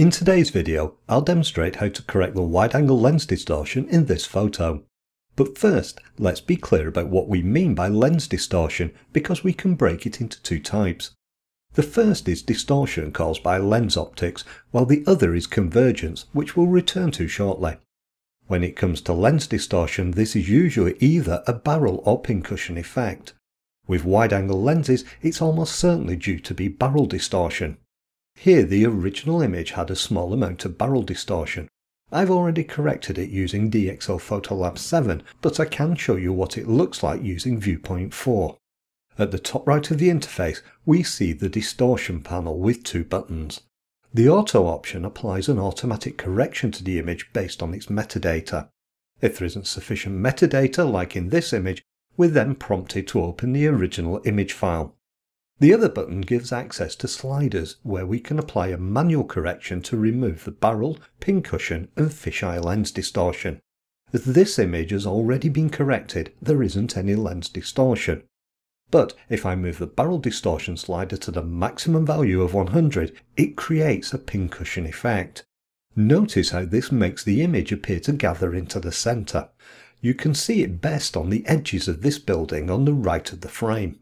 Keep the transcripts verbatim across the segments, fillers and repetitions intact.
In today's video, I'll demonstrate how to correct the wide-angle lens distortion in this photo. But first, let's be clear about what we mean by lens distortion, because we can break it into two types. The first is distortion caused by lens optics, while the other is convergence, which we'll return to shortly. When it comes to lens distortion, this is usually either a barrel or pincushion effect. With wide-angle lenses, it's almost certainly due to be barrel distortion. Here the original image had a small amount of barrel distortion. I've already corrected it using DxO PhotoLab seven, but I can show you what it looks like using viewpoint four. At the top right of the interface, we see the distortion panel with two buttons. The Auto option applies an automatic correction to the image based on its metadata. If there isn't sufficient metadata, like in this image, we're then prompted to open the original image file. The other button gives access to sliders, where we can apply a manual correction to remove the barrel, pincushion and fisheye lens distortion. As this image has already been corrected, there isn't any lens distortion. But if I move the barrel distortion slider to the maximum value of one hundred, it creates a pincushion effect. Notice how this makes the image appear to gather into the center. You can see it best on the edges of this building on the right of the frame.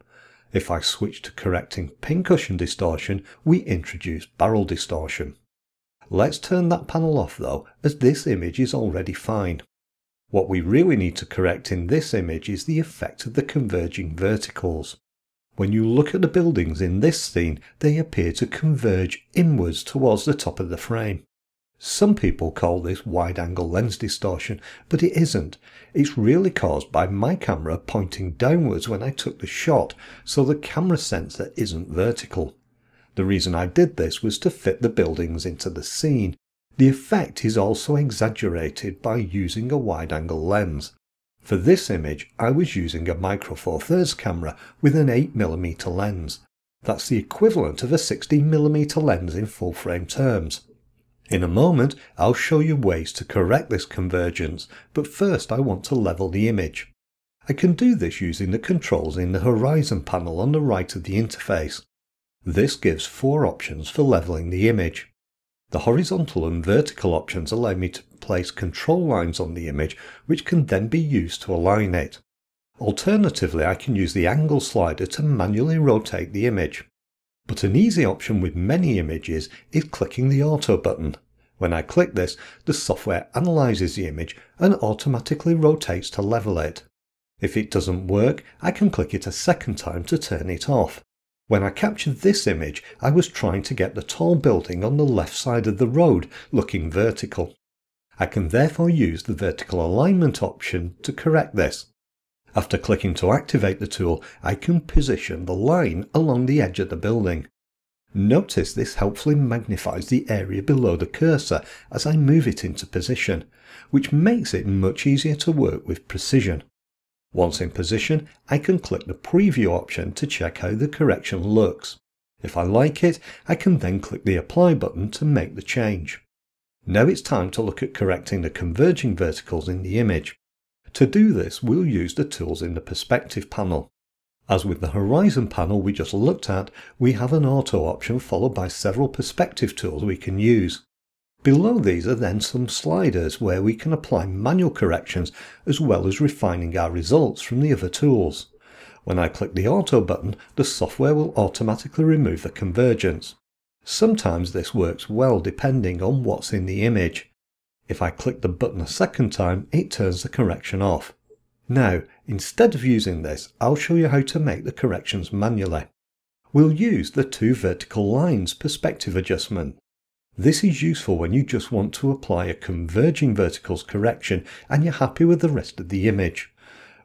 If I switch to correcting pincushion distortion, we introduce barrel distortion. Let's turn that panel off though, as this image is already fine. What we really need to correct in this image is the effect of the converging verticals. When you look at the buildings in this scene, they appear to converge inwards towards the top of the frame. Some people call this wide-angle lens distortion, but it isn't. It's really caused by my camera pointing downwards when I took the shot, so the camera sensor isn't vertical. The reason I did this was to fit the buildings into the scene. The effect is also exaggerated by using a wide-angle lens. For this image, I was using a micro four thirds camera with an eight millimeter lens. That's the equivalent of a sixteen millimeter lens in full-frame terms. In a moment, I'll show you ways to correct this convergence, but first I want to level the image. I can do this using the controls in the horizon panel on the right of the interface. This gives four options for leveling the image. The horizontal and vertical options allow me to place control lines on the image, which can then be used to align it. Alternatively, I can use the angle slider to manually rotate the image. But an easy option with many images is clicking the Auto button. When I click this, the software analyzes the image and automatically rotates to level it. If it doesn't work, I can click it a second time to turn it off. When I captured this image, I was trying to get the tall building on the left side of the road looking vertical. I can therefore use the vertical alignment option to correct this. After clicking to activate the tool, I can position the line along the edge of the building. Notice this helpfully magnifies the area below the cursor as I move it into position, which makes it much easier to work with precision. Once in position, I can click the preview option to check how the correction looks. If I like it, I can then click the apply button to make the change. Now it's time to look at correcting the converging verticals in the image. To do this, we'll use the tools in the perspective panel. As with the horizon panel we just looked at, we have an Auto option followed by several perspective tools we can use. Below these are then some sliders where we can apply manual corrections as well as refining our results from the other tools. When I click the Auto button, the software will automatically remove the convergence. Sometimes this works well depending on what's in the image. If I click the button a second time, it turns the correction off. Now, instead of using this, I'll show you how to make the corrections manually. We'll use the two vertical lines perspective adjustment. This is useful when you just want to apply a converging verticals correction and you're happy with the rest of the image.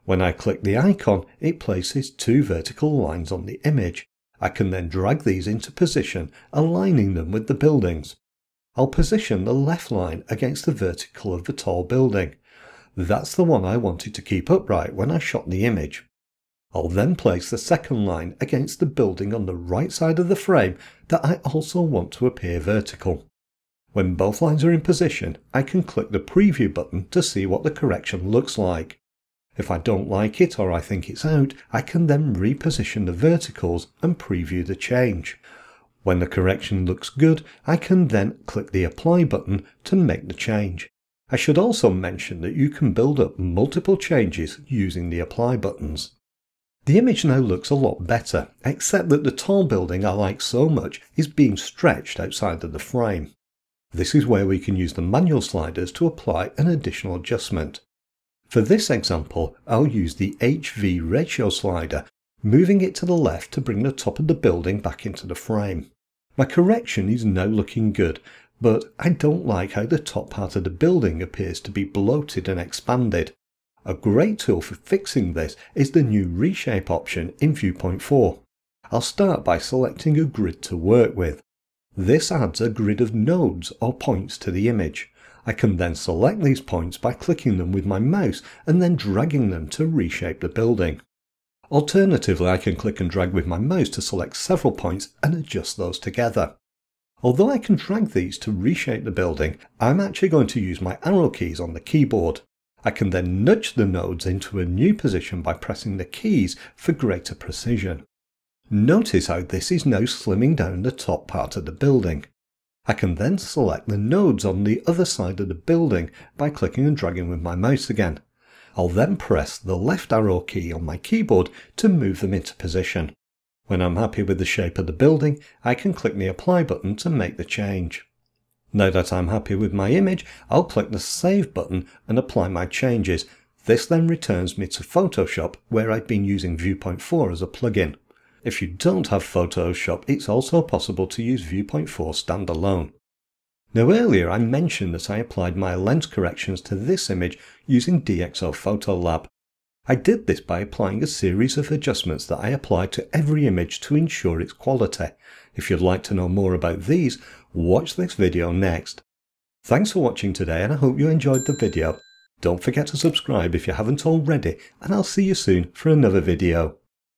When I click the icon, it places two vertical lines on the image. I can then drag these into position, aligning them with the buildings. I'll position the left line against the vertical of the tall building. That's the one I wanted to keep upright when I shot the image. I'll then place the second line against the building on the right side of the frame that I also want to appear vertical. When both lines are in position, I can click the preview button to see what the correction looks like. If I don't like it or I think it's out, I can then reposition the verticals and preview the change. When the correction looks good, I can then click the Apply button to make the change. I should also mention that you can build up multiple changes using the Apply buttons. The image now looks a lot better, except that the tall building I like so much is being stretched outside of the frame. This is where we can use the manual sliders to apply an additional adjustment. For this example, I'll use the H V ratio slider, moving it to the left to bring the top of the building back into the frame. My correction is now looking good, but I don't like how the top part of the building appears to be bloated and expanded. A great tool for fixing this is the new reshape option in viewpoint four. I'll start by selecting a grid to work with. This adds a grid of nodes or points to the image. I can then select these points by clicking them with my mouse and then dragging them to reshape the building. Alternatively, I can click and drag with my mouse to select several points and adjust those together. Although I can drag these to reshape the building, I'm actually going to use my arrow keys on the keyboard. I can then nudge the nodes into a new position by pressing the keys for greater precision. Notice how this is now slimming down the top part of the building. I can then select the nodes on the other side of the building by clicking and dragging with my mouse again. I'll then press the left arrow key on my keyboard to move them into position. When I'm happy with the shape of the building, I can click the Apply button to make the change. Now that I'm happy with my image, I'll click the Save button and apply my changes. This then returns me to Photoshop, where I've been using viewpoint four as a plugin. If you don't have Photoshop, it's also possible to use viewpoint four standalone. Now earlier I mentioned that I applied my lens corrections to this image using DxO PhotoLab. I did this by applying a series of adjustments that I applied to every image to ensure its quality. If you'd like to know more about these, watch this video next. Thanks for watching today, and I hope you enjoyed the video. Don't forget to subscribe if you haven't already, and I'll see you soon for another video.